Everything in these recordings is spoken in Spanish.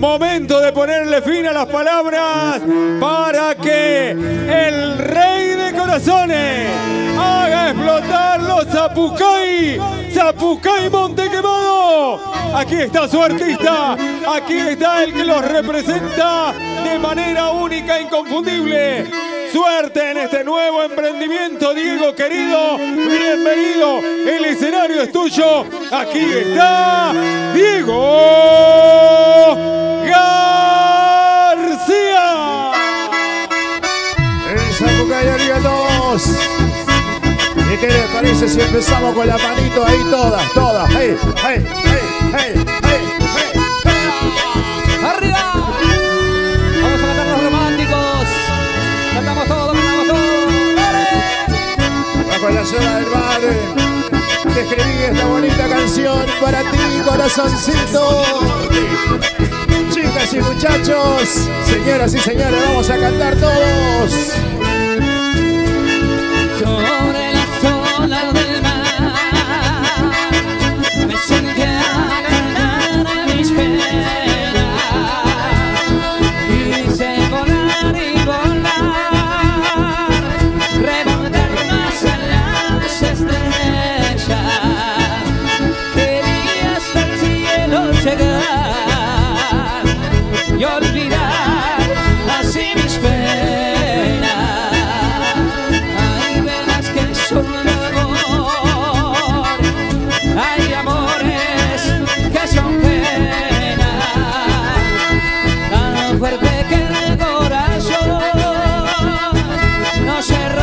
momento de ponerle fin a las palabras para que el Rey de Corazones haga explotar los Zapucay, Zapucay Montequemado. Aquí está su artista, aquí está el que los representa de manera única e inconfundible. Suerte en este nuevo emprendimiento, Diego querido, bienvenido, el escenario es tuyo, aquí está Diego García. El Zapucay, arigatos. ¿Y qué les parece si empezamos con la manito ahí todas, todas? Hey, hey, hey, hey, hey, hey. ¡Arriba! Vamos a cantar los románticos. Cantamos todo, cantamos todo. Bajo la zona del bar, te escribí esta bonita canción para ti, corazoncito. Chicas y muchachos, señoras y señores, vamos a cantar todos. Sobre las olas del mar, me senté a ganar a mis penas. Quise volar y volar. Quería hasta el cielo llegar y olvidar así mis penas. Hay velas que son el amor, hay amores que son penas. Tan fuerte que el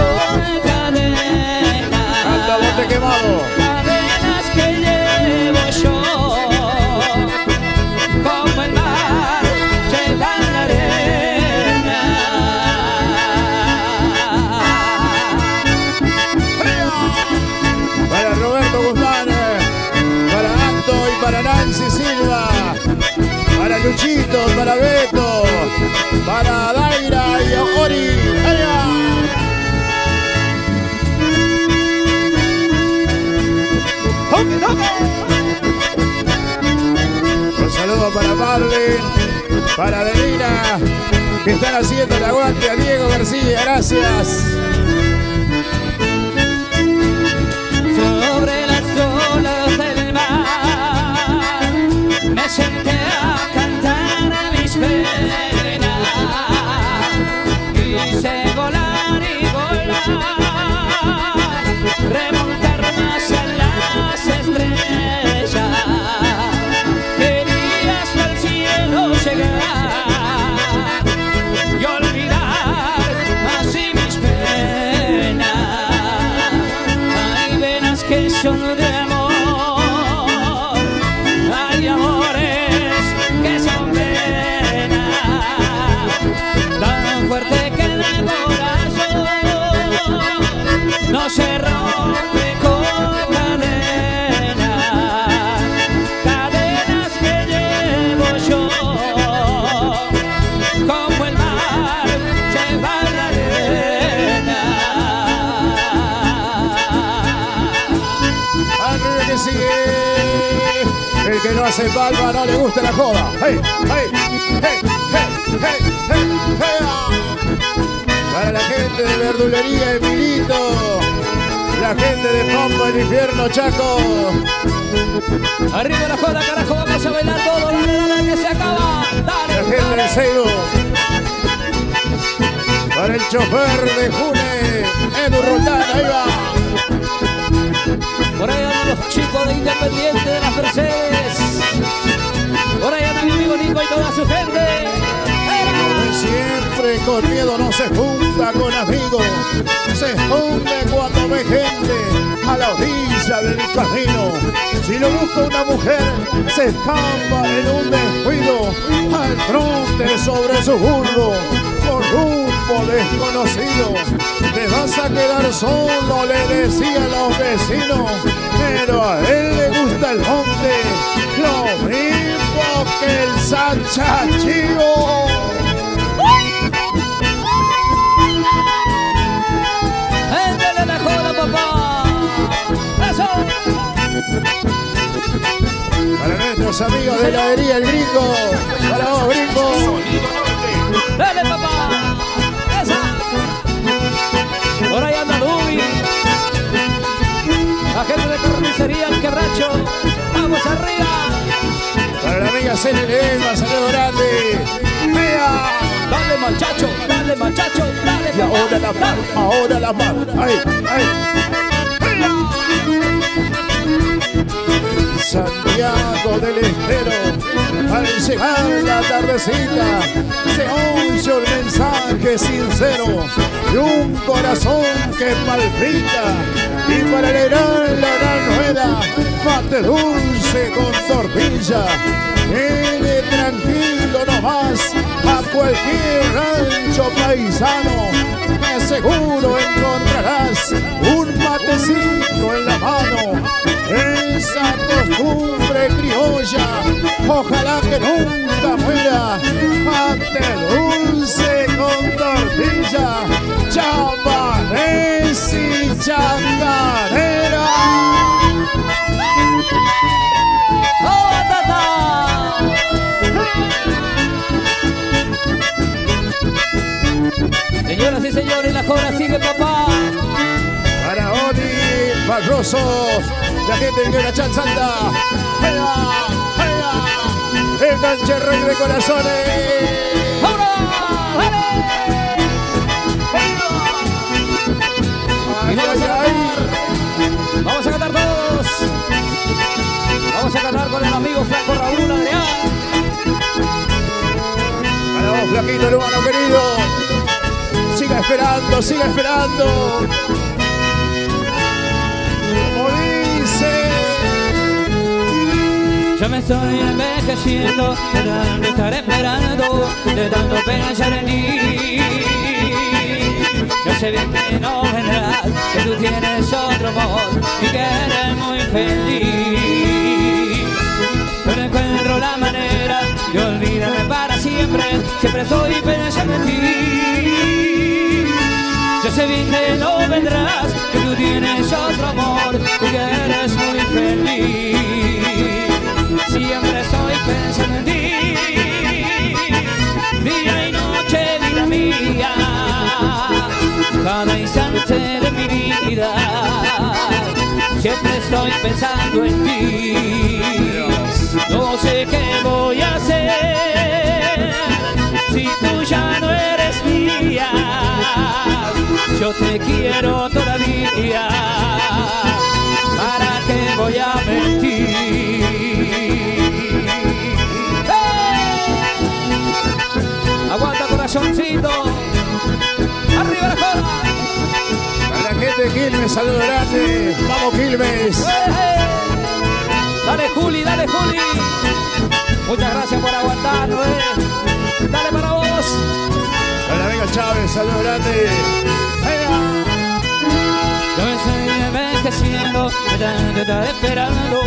corazón no se rompe con cadenas. Cadenas que llevo yo, como el mar lleva la arena. Para Roberto Guzmán, para Acto y para Nancy Silva, para Luchito, para Beto, para Daira y Ori. Un saludo para Marlene, para Delina, que están haciendo el aguante a Diego García, gracias. Sobre las olas del mar, me senté a cantar a mis penas. Quise volar y volar, remontar más allá. Las estrellas, quería hasta el cielo llegar y olvidar así mis penas. Hay venas que son de amor, hay amores que son penas. Tan fuerte que el corazón no se rompe con cadenas, cadenas que llevo yo, como el mar lleva la arena. Arriba que sigue, el que no hace palma no le gusta la joda. Hey, hey, hey, hey, hey, hey, hey. Para la gente de verdulería, Emilito. La gente de Pampo, el infierno, Chaco. Arriba la joda, carajo, vamos a bailar todo. La que se acaba. Dale, la gente del Cero. Para el chofer de June, Edu Roldán, ahí va. Por ahí andan los chicos de Independiente de la Mercedes. Por ahí anda mi amigo Nico y toda su gente. Siempre con miedo no se junta con amigos, se esconde cuando ve gente a la orilla del camino. Si lo busca una mujer, se estampa en un descuido, al fronte sobre su burro, por rumbo desconocido. Te vas a quedar solo, le decían los vecinos, pero a él le gusta el monte, lo mismo que el Sacha Chivo. ¡Éntale la joda, papá! ¡Eso! Para nuestros mis amigos de heladería El Gringo. Para vos, Gringo. ¡Dale, papá! ¡Esa! Por ahí anda Lubi. La gente de carnicería, el querracho. ¡Vamos arriba! Para la amiga CNLM, saludo grande. ¡Vea! ¡Dale, muchacho! ¡Dale, muchacho! ¡Dale! Y ahora la mano, ahora la mano. ¡Ay, ay! Santiago del Estero, al llegar la tardecita, se oyó el mensaje sincero de un corazón que palpita, y para alegrar la gran rueda, mate dulce con tortilla, viene tranquilo nomás a cualquier rancho paisano. De seguro encontrarás un matecito en la mano, esa costumbre criolla, ojalá que nunca muera. Mate dulce con tortilla, chamarés y chacarera. ¡Oh, tata! Señoras y señores, la joda sigue, papá. Para Oni, Barroso, la gente que la chanzanda. ¡Venga, venga! El ganche rey de corazones. ¡Ahora! ¡Ahora! ¡Ahora! Vamos a cantar todos. Vamos a cantar con el amigo Franco Raúl Leal. Para vos, Flaquito, el humano querido. Siga esperando, siga esperando. Como dice, yo me estoy envejeciendo, de tanto estar esperando, de tanto pensar en ti. Yo sé bien que no vendrás, que tú tienes otro amor y que eres muy feliz. Yo no encuentro la manera de olvidarme para siempre, siempre estoy pensando en ti. Yo sé bien que no vendrás, que tú tienes otro amor y que eres muy feliz. Siempre estoy pensando en ti, día y noche, vida mía, cada instante de mi vida. Siempre estoy pensando en ti. No sé qué voy a hacer si tú ya no eres mía. Yo te quiero todavía, ¿para qué voy a mentir? ¡Hey! Aguanta, corazoncito, arriba la cola. A la gente de Quilmes, saludo grande, vamos Quilmes. ¡Hey! Dale Juli, dale Juli. Muchas gracias por aguantar, ¿eh? Dale para vos. Hola, venga Chávez, saludos grande. Yo me estoy envejeciendo, de tanto estar esperando,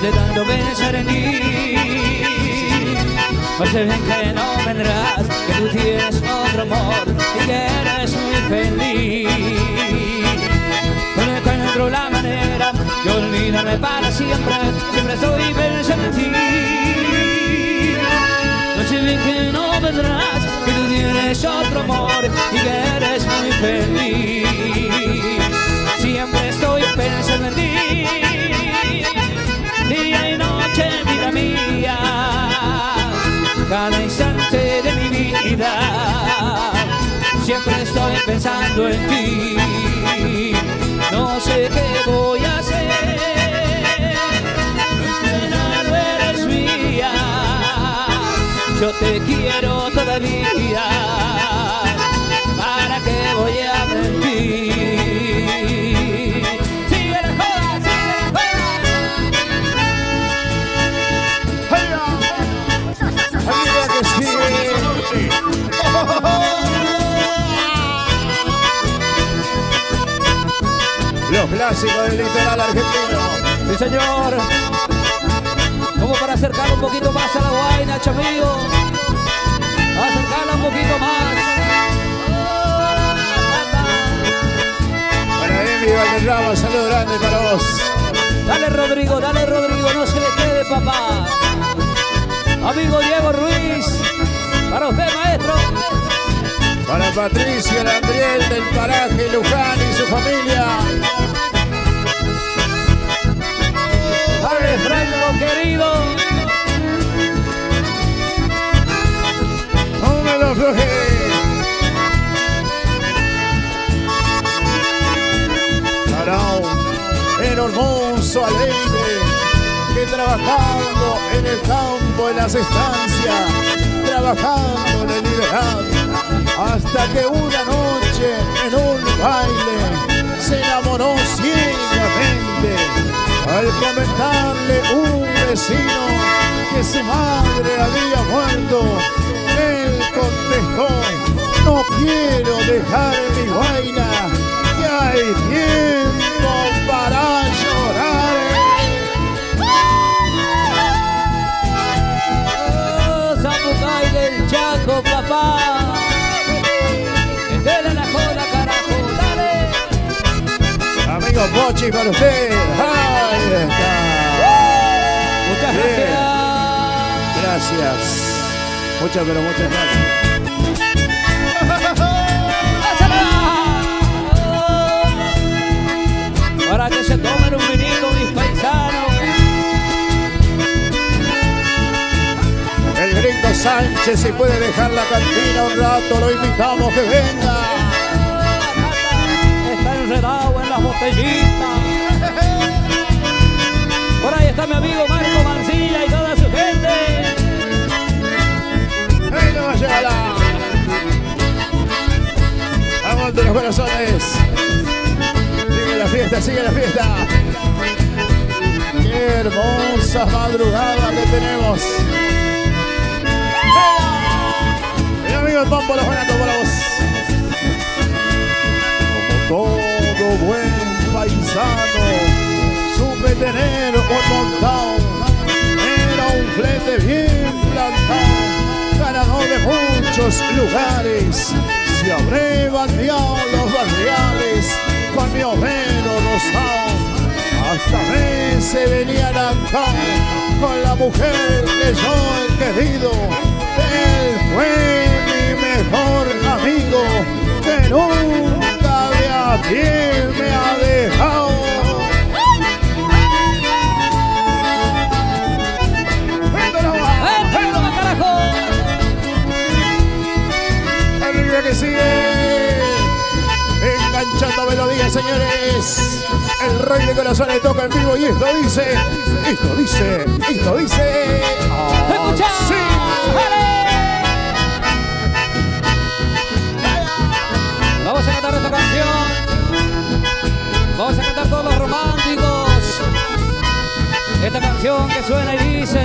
de tanto pensar en ti. No sé bien que no vendrás, que tú tienes otro amor y que eres muy feliz. No encuentro la manera de olvidarme para siempre, siempre estoy pensando en ti. No sé bien que no vendrás, que tú tienes otro amor y que eres muy feliz. Siempre estoy pensando en ti, día y noche, vida mía, cada instante de mi vida. Siempre estoy pensando en ti. No sé qué voy a hacer, ya no eres mía. Yo te quiero todavía, ¿para qué voy a mentir? ¡Sigue la joda, sigue la joda! ¡Mira que sigue! ¡Oh, oh, oh! Los clásicos del litoral argentino. ¡Sí, señor! Como para acercarla un poquito más a la guayna, chamigo. Acercarla un poquito más. Para Emilio Valderrama, saludo grande para vos. Dale Rodrigo, no se le quede, papá. amigo Diego Ruiz. Para usted, maestro. Para Patricia Landriel del paraje Luján y su familia. Vale, Franco, querido. No me lo aflojé. El hermoso alegre que trabajando en el campo, en las estancias, trabajando en el liberal, hasta que una noche en un baile se enamoró ciegamente al comentarle un vecino que su madre había muerto. Él contestó: no quiero dejar mi vaina, ya hay tiempo para llorar. Oh, Zapucay del Chaco, papá. Entera la joda, carajo, dale. Amigo Pochi, para usted. Ahí está. Muchas gracias. Gracias. Muchas, pero muchas gracias. Para que se tomen un vinito mis paisanos. El gringo Sánchez, si puede dejar la cantina un rato, lo invitamos que venga. Está enredado en las botellitas. Por ahí está mi amigo Marco Mancilla y toda su gente. ¡Ey, no va a llegar! ¡Vamos de los corazones! Sigue la fiesta, qué hermosa madrugada que tenemos. El amigo el Pampo, los buenos para vos. Como todo buen paisano, supe tener un montón. Era un flete bien plantado, ganador de muchos lugares. Se habré bandeado los barriales con mi obrero rosado, hasta me se venía a cantar con la mujer que yo he querido. Él fue mi mejor amigo, que nunca de a pie me ha dejado. ¡Véndolo, carajo! ¡Arriba que sigue! Enganchando melodías, señores. El rey de corazones toca en vivo y esto dice, esto dice, esto dice. ¡Oh, sí! Vamos a cantar esta canción. Vamos a cantar todos los románticos. Esta canción que suena y dice: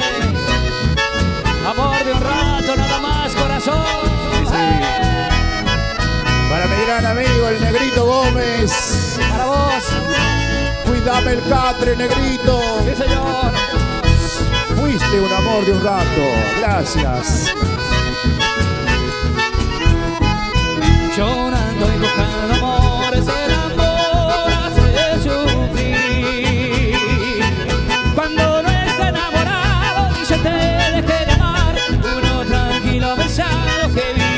amor de un rato, nada más, corazón. ¡Hey! Para mi gran amigo, el Negrito Gómez. Para vos. Cuídame el catre, Negrito. Sí, señor. Fuiste un amor de un rato. Gracias. Llorando y buscando amores, el amor hace sufrir. Cuando no está enamorado y se te deja de amar, uno tranquilo pensado que vive.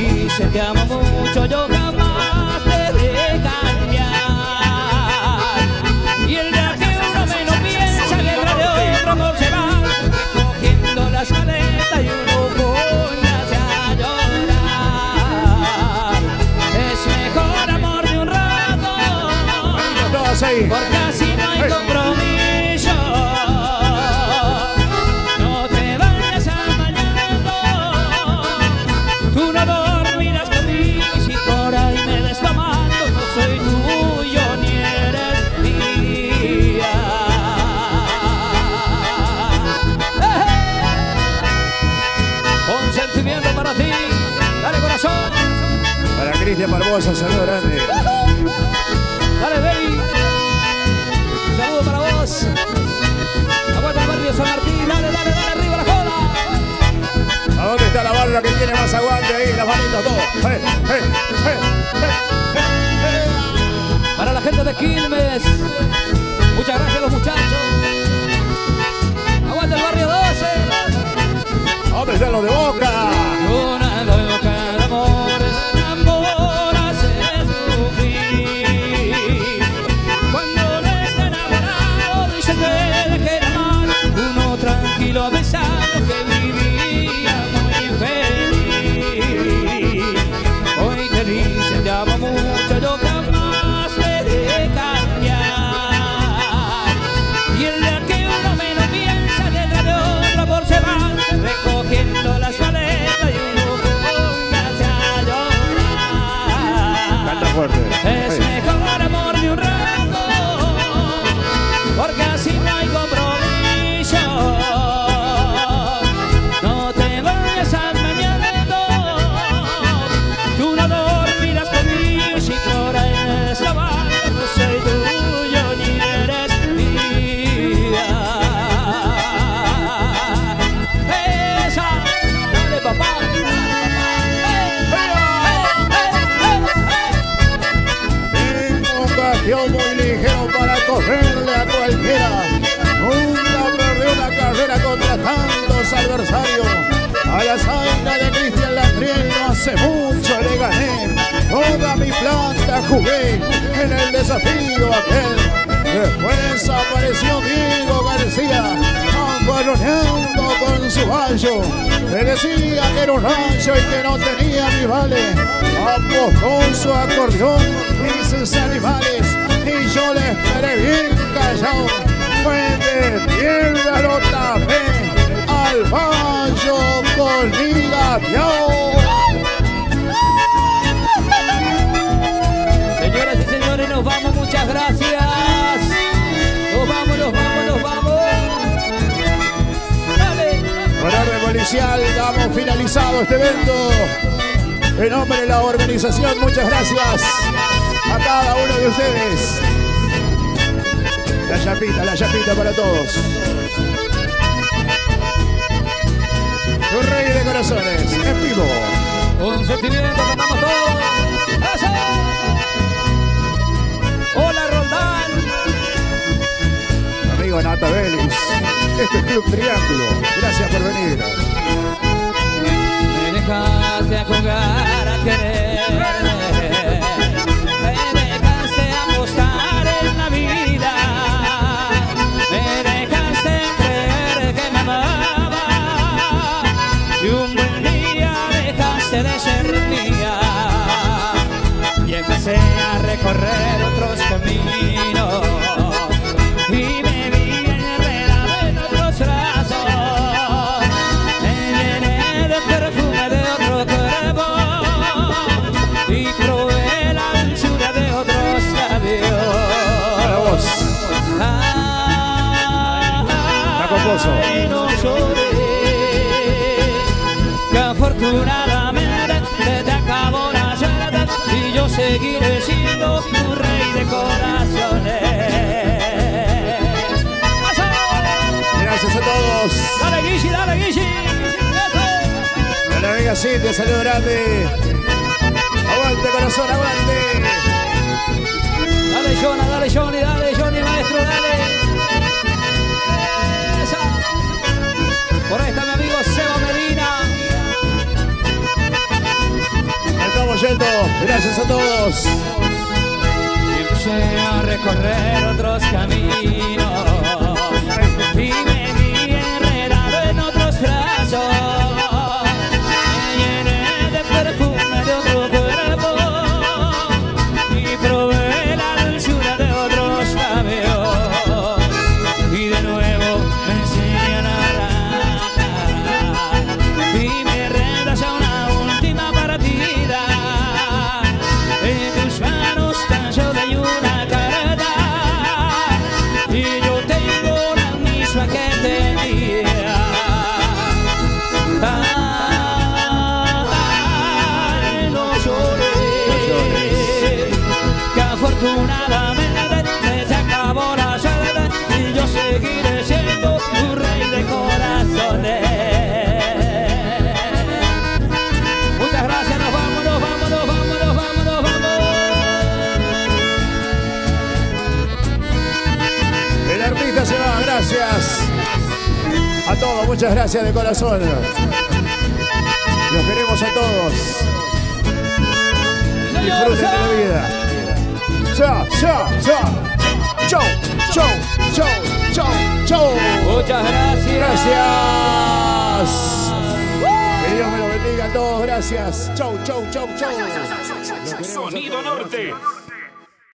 Dice te amo mucho, yo jamás te de cambiar. Y el día que uno menos piensa que el de otro amor se va, cogiendo las maletas y uno pone a llorar. Es mejor amor de un rato, porque así no hay compromiso. Para Cristian Barbosa, saludo grande. Dale, baby. Un saludo para vos. Aguanta el barrio San Martín. Dale, dale, dale, arriba la joda. ¿A dónde está la barra que tiene más aguante ahí? Las manitas todas. Para la gente de Quilmes. Muchas gracias a los muchachos. Aguanta el barrio 12. Hombre, están los de Boca. Una loca de amor, el amor hace sufrir. Cuando no está enamorado, dice que deje de amar. Uno tranquilo besado que vivía muy feliz. Hoy te dicen te amo mucho, yo jamás he de cambiar. Y en la que uno menos piensa, le da de otra por se va, recogiendo las maletas y uno póngase a llorar. Canta fuerte. Es mejor amor de un rato, porque así no hay compromiso. Muy ligero para correrle a cualquiera. Nunca perdió una carrera contra tantos adversarios. A la zaina de Cristian Landriel no hace mucho le gané. Toda mi planta jugué en el desafío aquel. Después apareció Diego García, baloneando con su gallo. Le decía que era un ancho y que no tenía rivales. Apostó su acordeón y sus animales. Y yo le esperé bien callado. Fue de tierra lo tapé al baño con mi gaviao. Señoras y señores, nos vamos, muchas gracias. Nos vamos, nos vamos, nos vamos. Dale. Por orden policial damos finalizado este evento. En nombre de la organización, muchas gracias a cada uno de ustedes. La chapita para todos. Un rey de corazones, en vivo. Un sentimiento, cantamos todos. ¡Eso! Hola, Roldán. Amigo Nata Vélez. Este es Club Triángulo. Gracias por venir. Me dejaste a jugar a querer. Me dejaste apostar en la vida, me dejaste creer que me amaba, y un buen día dejaste de ser mía, y empecé a recorrer otros caminos, y me vi enredado en otros brazos, me llené de perfume de otro cuerpo, y probé la dulzura de otros labios. Ay, no lloré, que afortunadamente te acabó la llorada, y yo seguiré siendo tu rey de corazones. Gracias a todos. Dale, Guishi, dale, Guishi. Dale, venga, sí, te saludo grande. Aguante, corazón, aguante. Dale, Jonah, dale, Johnny, maestro, dale. Esa. Por ahí está mi amigo Ceba Medina. Estamos yendo, gracias a todos. Y empecé a recorrer otros caminos, y me vi enredado en otros brazos, me llené de perfume de otro cuerpo, y probé la dulzura de otros labios, y de nuevo me enseñan a hablar, y me redas a una última partida, en tus manos tan solo hay una carta, y yo gracias a todos, muchas gracias de corazón. Los queremos a todos. Disfruten de la vida. ¡Chao, chao, chao! ¡Chao, chao, chao, chao, chao! Muchas gracias. Gracias. Que Dios me lo bendiga a todos. Gracias. Chao, chao, chao, chao. Sonido Norte.